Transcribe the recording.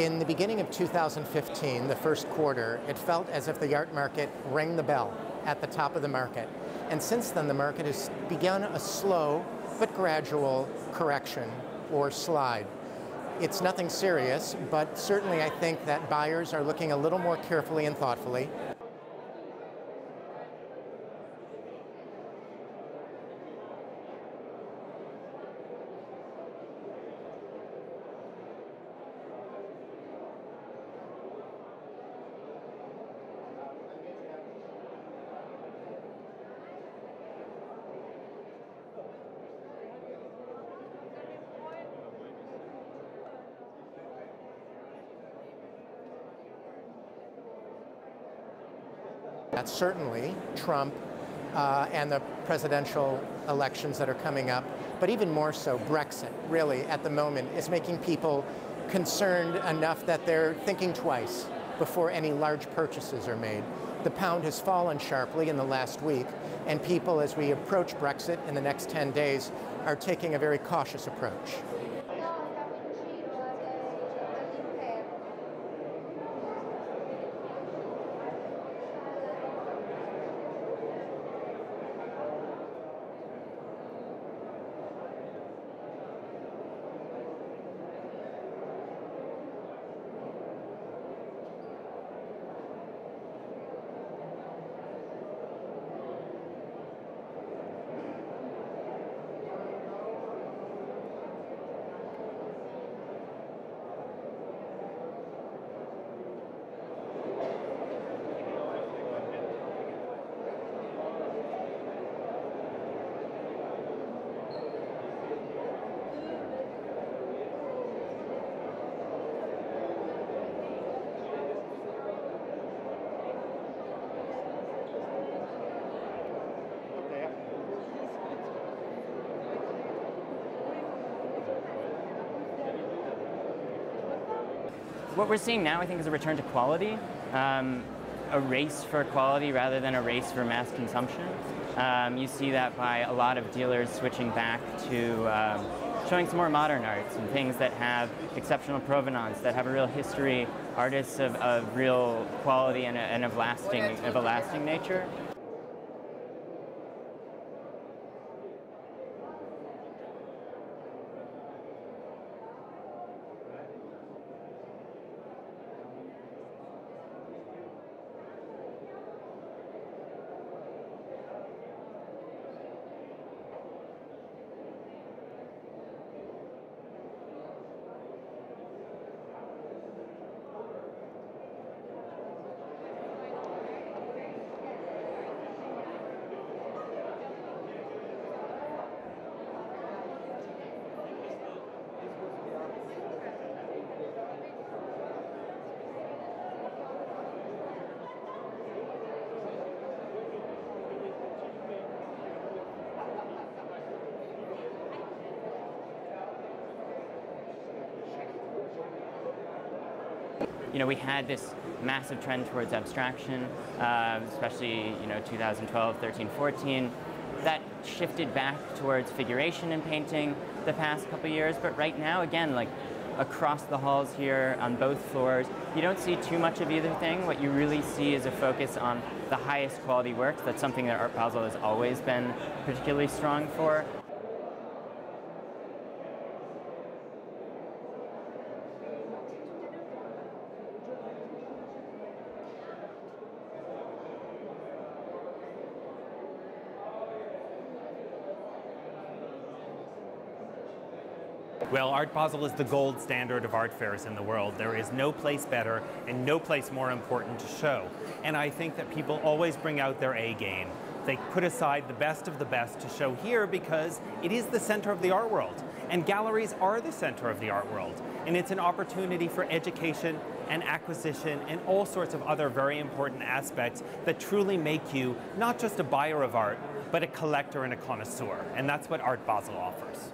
In the beginning of 2015, the first quarter, it felt as if the art market rang the bell at the top of the market. And since then, the market has begun a slow but gradual correction or slide. It's nothing serious, but certainly I think that buyers are looking a little more carefully and thoughtfully. That's certainly Trump and the presidential elections that are coming up, but even more so Brexit, really, at the moment, is making people concerned enough that they're thinking twice before any large purchases are made. The pound has fallen sharply in the last week, and people, as we approach Brexit in the next 10 days, are taking a very cautious approach. What we're seeing now, I think, is a return to quality, a race for quality rather than a race for mass consumption. You see that by a lot of dealers switching back to showing some more modern arts and things that have exceptional provenance, that have a real history, artists of real quality and of a lasting nature. You know, we had this massive trend towards abstraction, especially, you know, 2012, 13, 14. That shifted back towards figuration in painting the past couple years. But right now, again, like across the halls here on both floors, you don't see too much of either thing. What you really see is a focus on the highest quality works. That's something that Art Basel has always been particularly strong for. Well, Art Basel is the gold standard of art fairs in the world. There is no place better and no place more important to show. And I think that people always bring out their A game. They put aside the best of the best to show here because it is the center of the art world. And galleries are the center of the art world. And it's an opportunity for education and acquisition and all sorts of other very important aspects that truly make you not just a buyer of art, but a collector and a connoisseur. And that's what Art Basel offers.